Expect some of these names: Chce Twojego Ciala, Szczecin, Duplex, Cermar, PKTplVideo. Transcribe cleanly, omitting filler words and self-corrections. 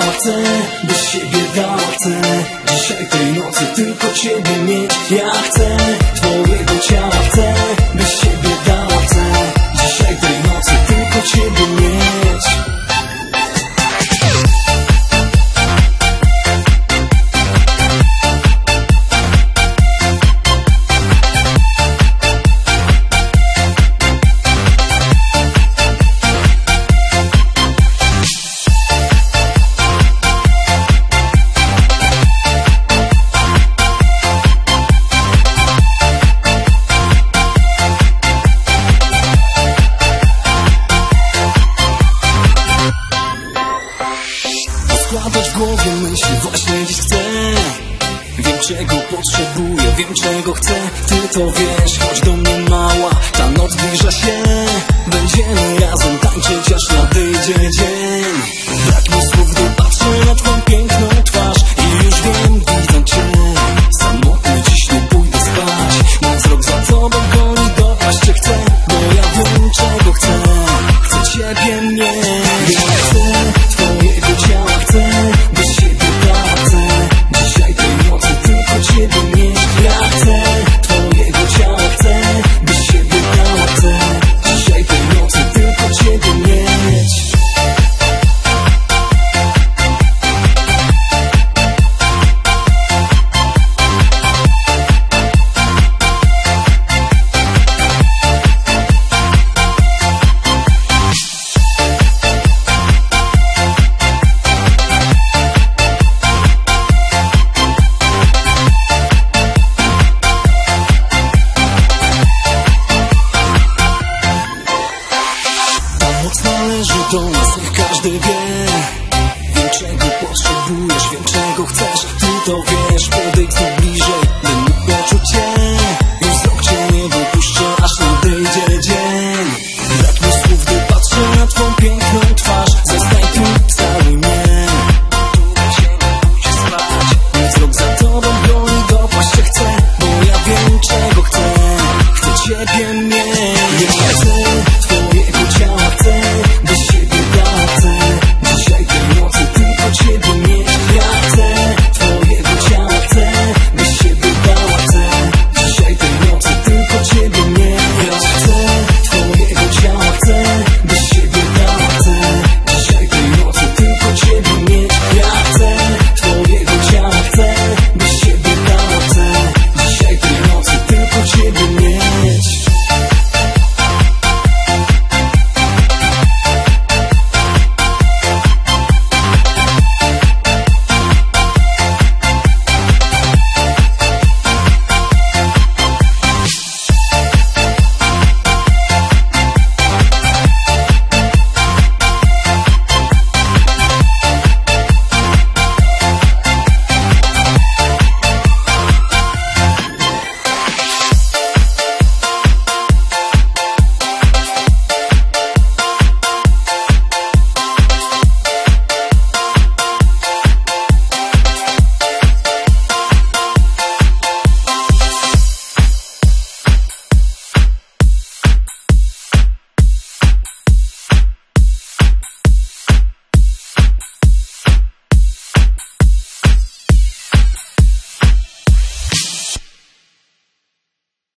chcę, do siebie dał, chcę dzisiaj tej nocy tylko ciebie mieć. Ja chcę twojego ciała, chcę, do siebie dał, chcę dzisiaj tej nocy tylko ciebie mieć. Składać w głowie myśli, właśnie dziś chcę. Wiem, czego potrzebuję, wiem, czego chcę. Ty to wiesz, chodź do mnie mała, ta noc zbliża się. Będziemy razem tańczyć, aż nadejdzie dzień. Brak mi słów, gdy patrzę na twą piękną twarz i już wiem, widzę cię. Samotny dziś nie pójdę spać, mój wzrok za tobą goni, dopaść cię chcę. Bo ja wiem, czego chcę, chcę ciebie mieć. Ja chcę twojego ciała, do siebie dać, dzisiaj tej nocy tylko ciebie mieć. Ja chcę twojego ciała, chcę, do siebie dać, dzisiaj tej nocy tylko ciebie mieć. Do nas niech każdy wie, wiem, czego potrzebujesz, wiem, czego chcesz, ty to wiesz.